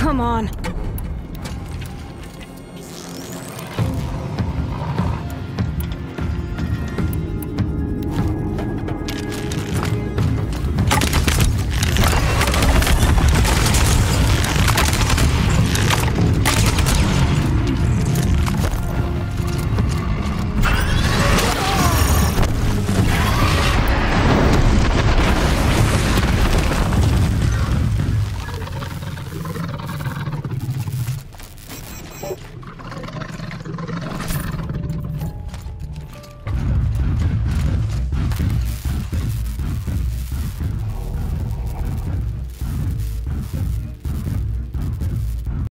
Come on.